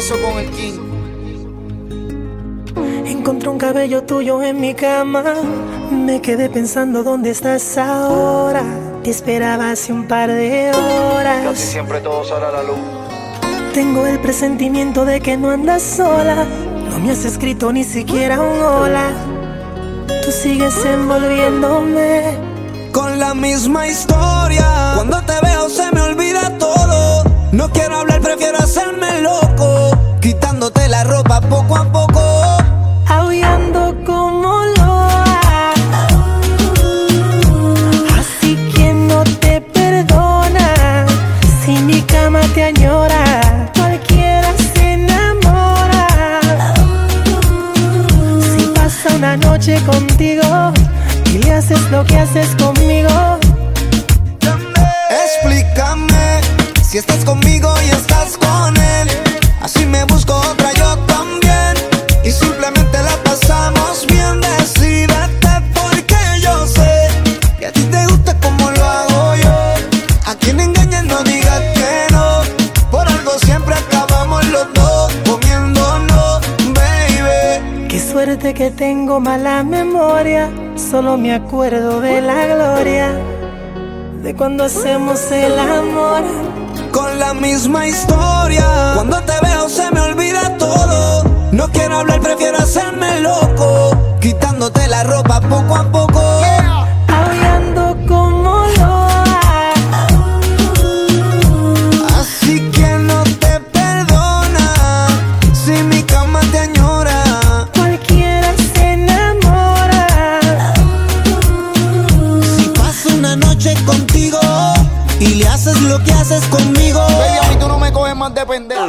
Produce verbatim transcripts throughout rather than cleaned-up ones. regreso con el King. Encontré un cabello tuyo en mi cama, me quedé pensando dónde estás ahora. Te esperaba hace un par de horas. Casi siempre todo sale a la luz. Tengo el presentimiento de que no andas sola. No me has escrito ni siquiera un hola. Tú sigues envolviéndome con la misma historia. Cuando te veo se me olvida todo. No quiero hablar, prefiero hacerme loco, quitándote la ropa poco a poco, aullando como loa. Así que no te perdona si mi cama te añora. Cualquiera se enamora si pasa una noche contigo y le haces lo que haces conmigo. Explícame, si estás conmigo y estás con él, así me busco otra yo también, y simplemente la pasamos bien. Decídete, porque yo sé que a ti te gusta como lo hago yo. A quien engañas no digas que no, por algo siempre acabamos los dos comiéndonos, baby. Qué suerte que tengo mala memoria, solo me acuerdo de la gloria, de cuando hacemos el amor. Con la misma historia, cuando te veo se me olvida todo. No quiero hablar, prefiero hacerme loco, quitándote la ropa poco a poco, aullando como loa. Así que no te perdona si mi cama te añora. Cualquiera se enamora si paso una noche contigo y le haces lo que haces conmigo. Baby, y tú no me coges más de pendejo.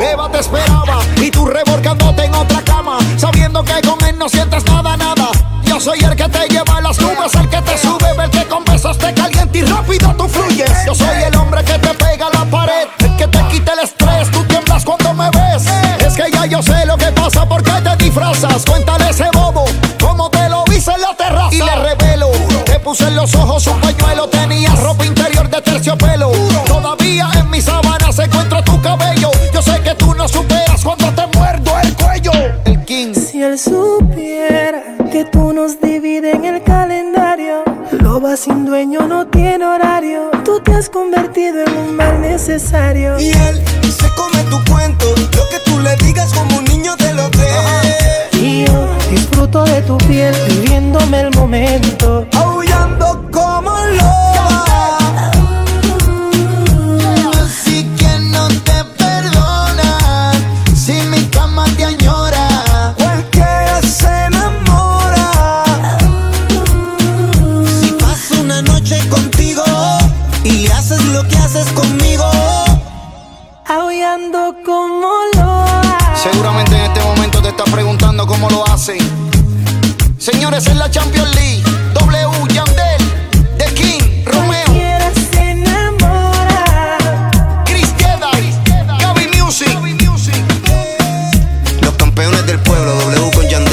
Beba te esperaba y tú revolcándote en otra cama, sabiendo que con él no sientes nada, nada. Yo soy el que te lleva a las nubes, el que te sube, el que con besos te calienta y rápido tú fluyes. Yo soy el hombre que te pega a la pared, el que te quita el estrés, tú tiemblas cuando me ves. Es que ya yo sé lo que pasa, porque te disfrazas. Cuéntale ese bobo, cómo te lo hice en la terraza. Y le revelo, te puse en los ojos un pañuelo, tenía ropa interior de terciopelo. Todavía en mi sábana se encuentra tu cabello. Yo sé que tú no superas cuando te muerdo el cuello. El King. Si él supiera que tú nos divides en el calendario. Loba sin dueño no tiene horario. Tú te has convertido en un mal necesario. Y él se come tu cuento, lo que tú le digas como un niño te lo cree. Y yo disfruto de tu piel, viviéndome el momento, aullando como loco. Como loa. Seguramente en este momento te estás preguntando cómo lo hacen. Señores, en la Champions League, W, Yandel, The King, Romeo. Cualquiera se enamora. Chris Queda, Gaby Music. Music. Los campeones del pueblo, W con Yandel.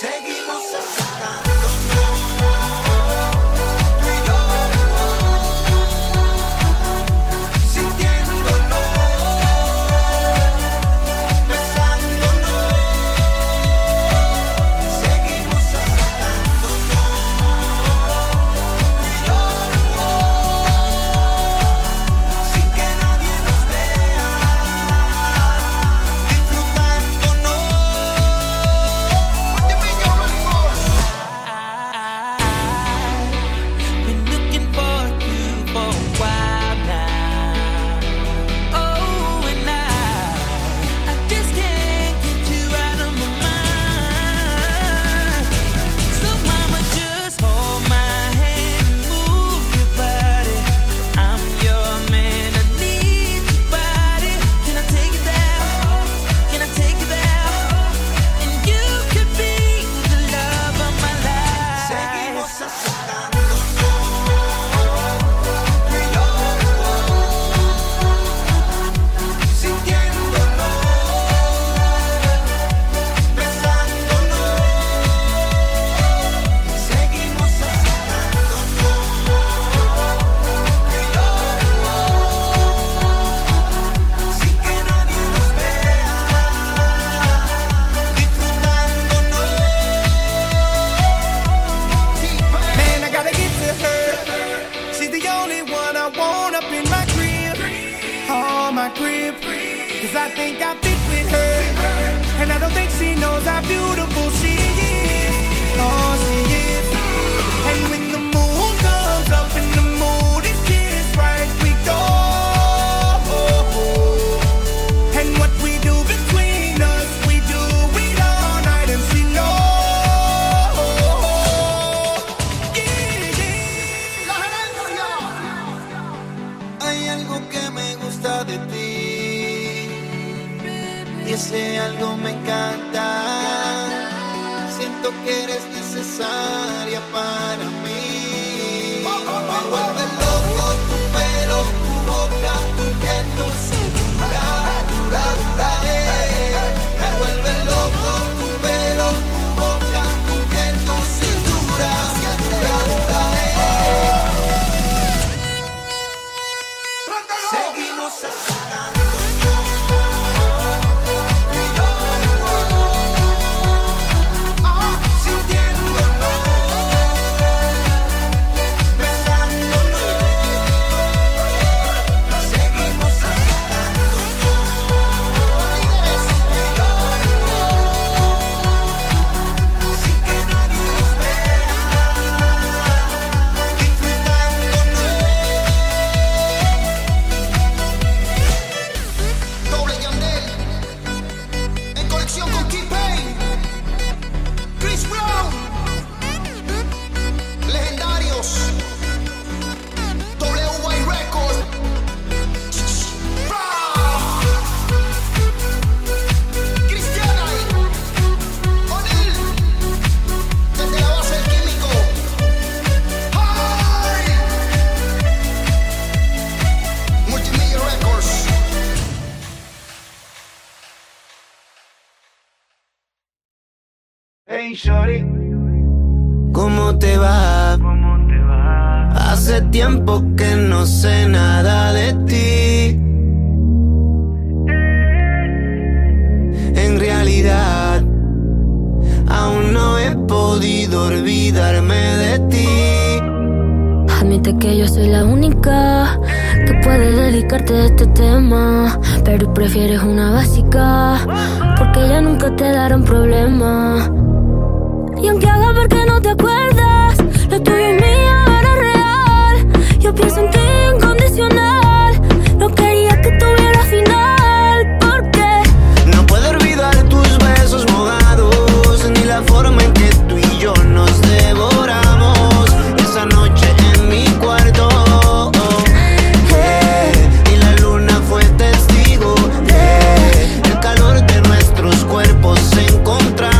Seguimos acercándonos, tú y yo. crib, cause I think I fit with her, and I don't think she knows how beautiful she is. Oh, she is. And when the moon comes up and the mood is just right, we go. And what we do between us, we do it all night, and she knows. Yeah, yeah. Hay algo que me gusta de ti, y ese algo me encanta. Siento que eres necesaria para mí. Me vuelve loco tu pelo, tu boca, tu piel, tu cintura, dura, dura, eh. Me vuelve loco tu pelo, tu boca, tu piel, tu cintura, dura, dura, eh. Seguimos así. ¿Cómo te va? ¿Cómo te va? Hace tiempo que no sé nada de ti. En realidad, aún no he podido olvidarme de ti. Admite que yo soy la única que puede dedicarte a este tema, pero prefieres una básica porque ya nunca te darán problemas. Y aunque haga ver que no te acuerdas, lo tuyo y mío era real. Yo pienso en ti incondicional, no quería que tuviera final, porque no puedo olvidar tus besos mojados, ni la forma en que tú y yo nos devoramos esa noche en mi cuarto. Eh, y la luna fue testigo de el calor de nuestros cuerpos encontrados.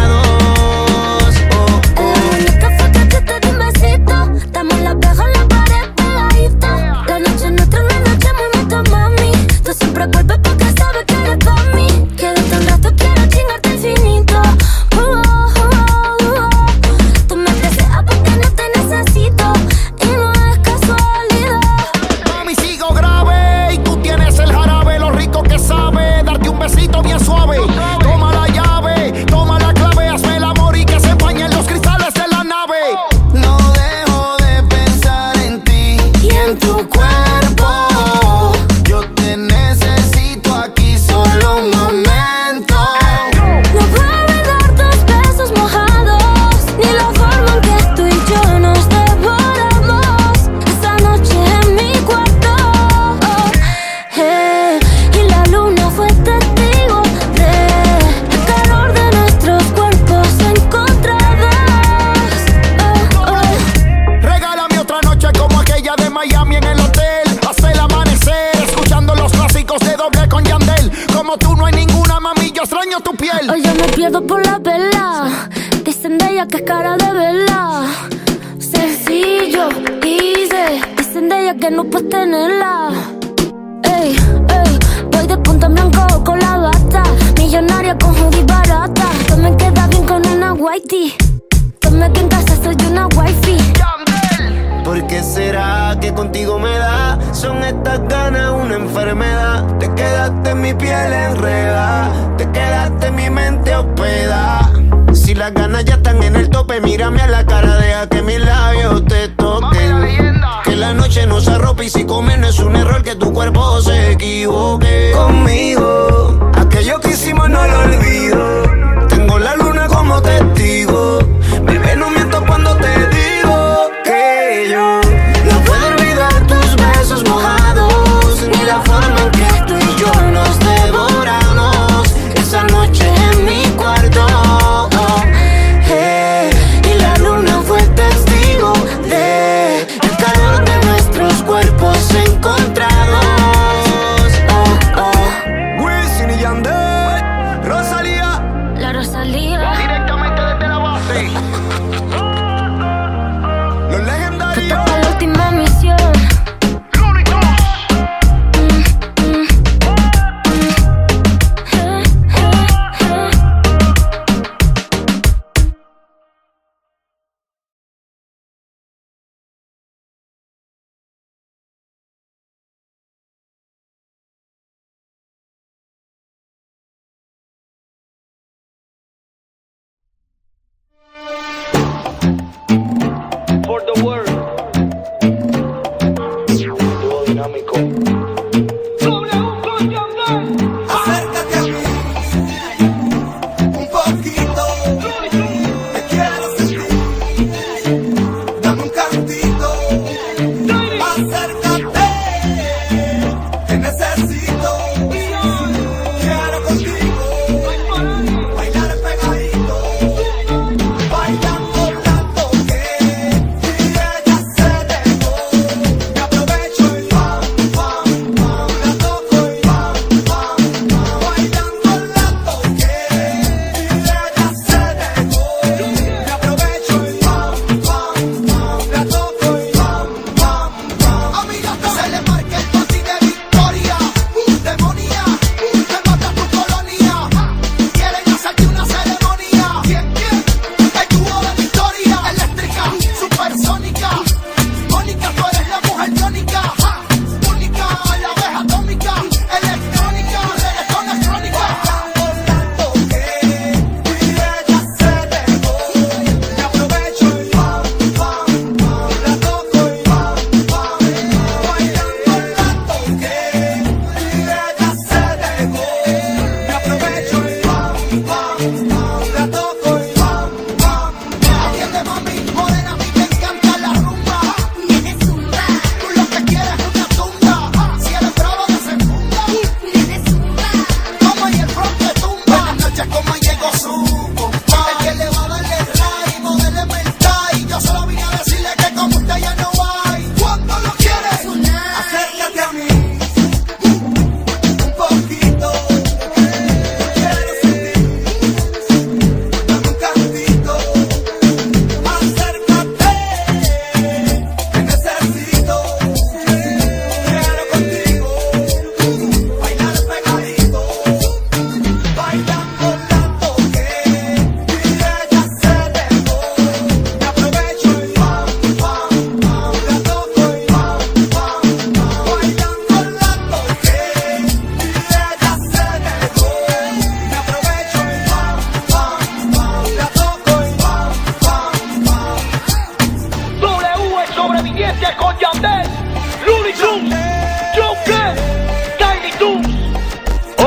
Ropa y si comen es un error que tu cuerpo se equivoque. ¿Cómo?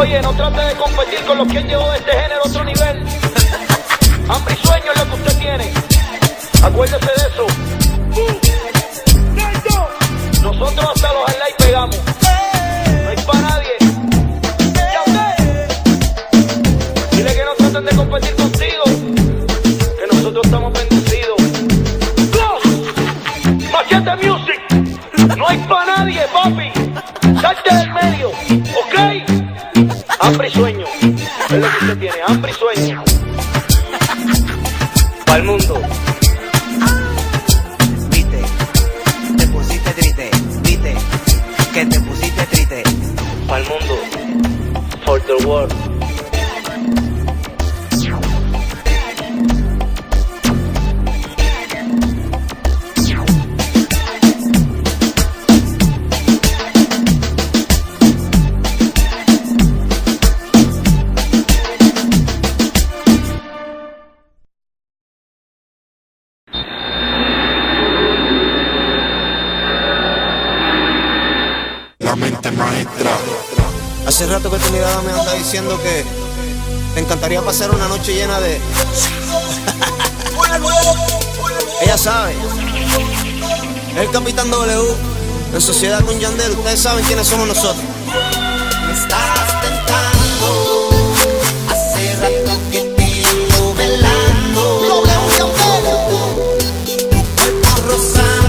Oye, no trate de competir con los que han llevado de este género a otro nivel. Hambre y sueño es lo que usted tiene. Acuérdese de eso. Nosotros hasta los highlights pegamos. No hay para nadie. Dile que no traten de competir contigo, que nosotros estamos bendecidos. Machete Music. No hay para nadie, papi. Salte del medio, ¿ok? Hambre y sueño, es lo que usted tiene, hambre y sueño. Para el mundo. Viste, te pusiste triste, viste, que te pusiste triste. Para el mundo, for the world. Hace rato que tu mirada me anda diciendo que te encantaría pasar una noche llena de... Ella sabe. El Capitán W. En sociedad con Yandel, ustedes saben quiénes somos nosotros. Me estás tentando. Hace rato que te llevo velando. Tu cuerpo rozándome.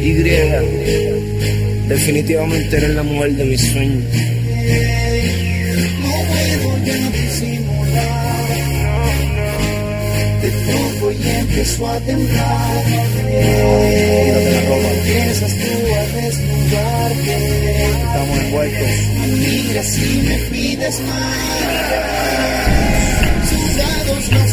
Y definitivamente eres la mujer de mis sueños. No puedo volver a disimular. Te toco y empiezo a temblar. Empiezas tú a desnudarte. Estamos en huecos. Mira si me pides más. Sudados los dos.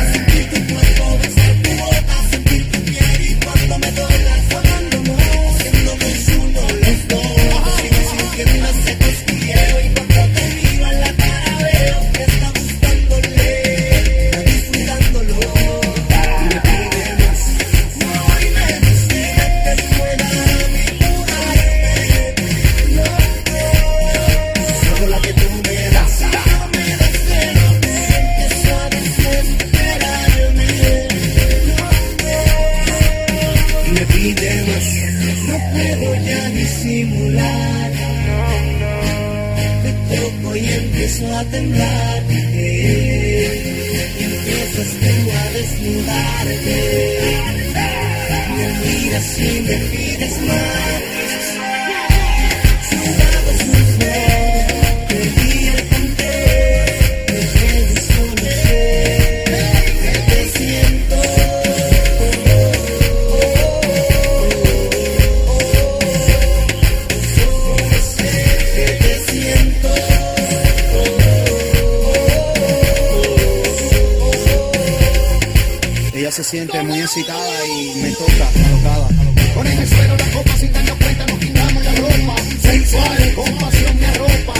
Se siente muy excitada y me toca, alocada. Con el suelo la copa sin darnos cuenta, nos quitamos la ropa. Sensual, con pasión me arropa.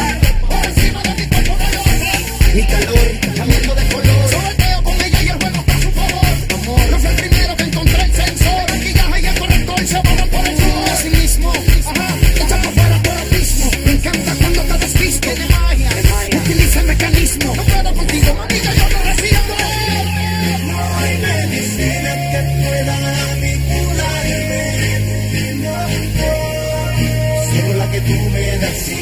Por encima de mi cuerpo calor. Mi calor, cambiando de color. Sorteo con ella y el juego está a su favor. Amor, no fue el primero que encontré el sensor. Aquí ya ella corrector y se borra por el sudor. A sí mismo, ajá, echa por fuera por abismo. Me encanta cuando te desviste. Tiene magia, utiliza el mecanismo. No puedo contigo, manita, yo no recibo. Si no me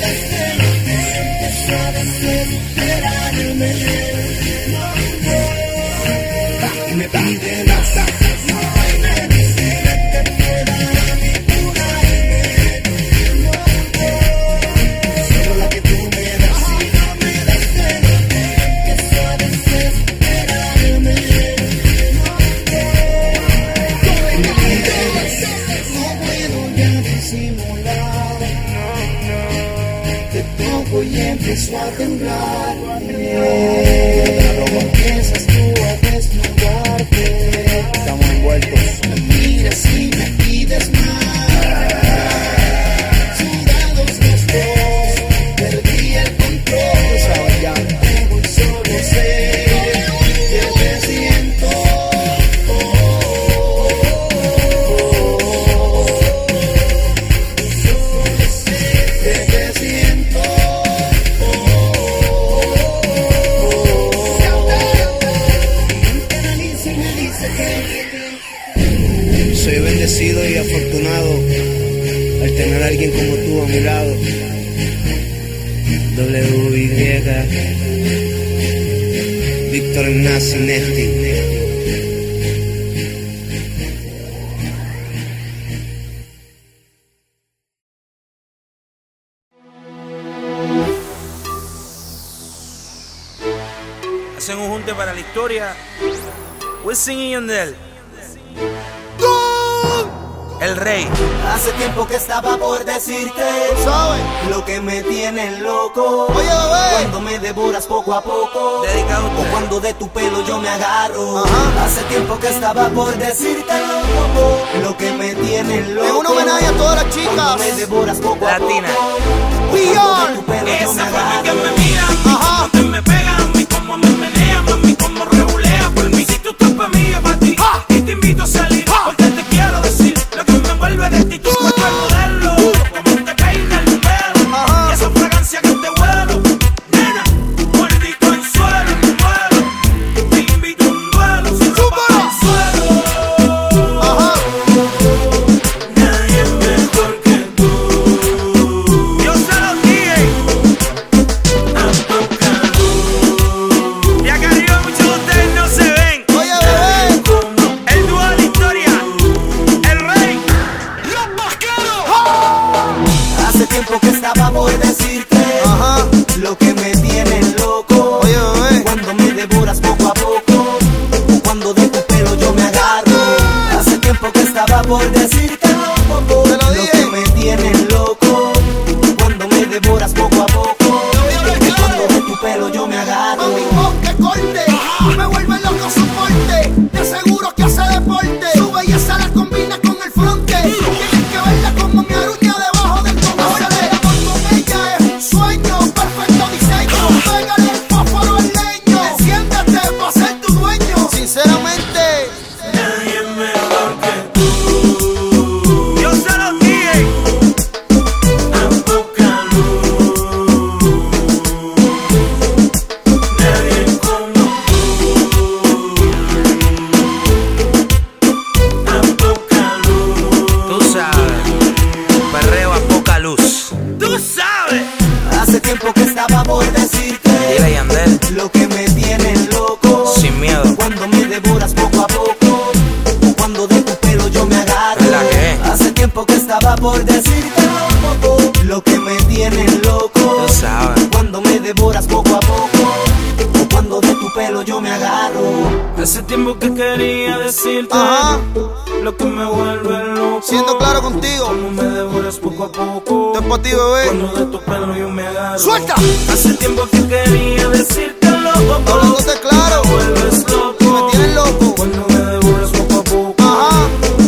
das el hotel, empiezo a desesperarme. No, no, no, me pide más. No hay medicina que pueda ni curarme. No, no, solo la que tú me das. Si no me das el hotel, empiezo a desesperarme. No, no, me pide más. No puedo ya disimular. Y empiezo a temblar. Empiezas tú a desnudarte. Estamos envueltos. Mira si me pides más. Sudados los dos. Perdí el control. Ya tengo un solo ser. Yo te siento. Un solo ser. Yo te siento. Soy bendecido y afortunado al tener a alguien como tú a mi lado. W Y Víctor Ignacio Nesti. Hacen un junte para la historia. Wisin y Yandel. El rey. Hace tiempo que estaba por decirte ¿Sabe? Lo que me tiene loco. Oye, cuando me devoras poco a poco. Dedicado o cuando de tu pelo yo me agarro. Ajá. Hace tiempo que estaba por decirte loco. Lo que me tiene loco. Es un homenaje a todas las chicas. Cuando me devoras poco Latina. A poco. Cuando de tu pelo esa yo me agarro. Que me mira, ajá. Que me pega a mí como me menea, mami como regulea. Por mí si tú estás pa' mí yo pa' ti. Ah. Y te invito a salir. Lo que me envuelve de ti, tú puedes modelarlo. Como te cae en el pelo. estaba por decirte loco, te lo dije. Lo que me tienes loco, cuando me devoras poco a poco, y cuando de tu pelo yo me agarro. Mami, vos que corte, no me vuelve loco soporte. Te aseguro que hace deporte, su belleza la combina con el fronte. Tienes que verla como mi aruña debajo del cogote. Con ella es un sueño, perfecto diseño. Pégale el fósforo al leño, enciéndete pa' ser tu dueño. Sinceramente, hace tiempo que estaba por decirte, dile Yandel, lo que me tienes loco, sin miedo, cuando me devoras poco a poco, cuando de tu pelo yo me agarro. Hace tiempo que estaba por decirte loco, lo que me tienes loco, cuando me devoras poco a poco, cuando de tu pelo yo me agarro. Hace tiempo que quería decirte, ajá, lo que me vuelve loco, siendo claro contigo, como me devoras poco a poco, te pa' ti, bebé, cuando de tu pelo yo me agarro. ¡Suelta! Hace tiempo que quería decirte loco, hablándote claro, me vuelves loco, y me tienes loco, cuando me devoras poco a poco, ajá,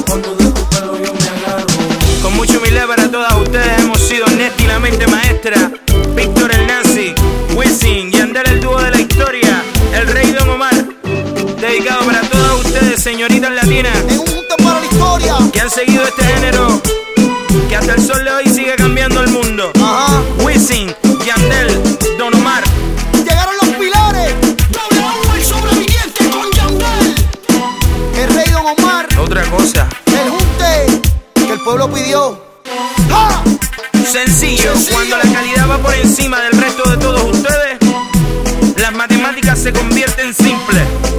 cuando de tu pelo yo me agarro. Con mucho humildad para todas ustedes hemos sido Nesti, la mente maestra, Víctor el Nazi, Wisin, Yandel el dúo de la historia, el rey Don Omar. Dedicado para todas ustedes, señoritas latinas, en un punto para la historia, que han seguido este género, que hasta el sol de hoy sigue cambiando el mundo. Ajá. Wisin, Yandel, Don Omar. Llegaron los pilares. Doble agua y sobreviviente con Yandel. El rey Don Omar. Otra cosa. El junte que el pueblo pidió. ¡Ja! Sencillo, Sencillo. Cuando la calidad va por encima del resto de todos ustedes, las matemáticas se convierten simples.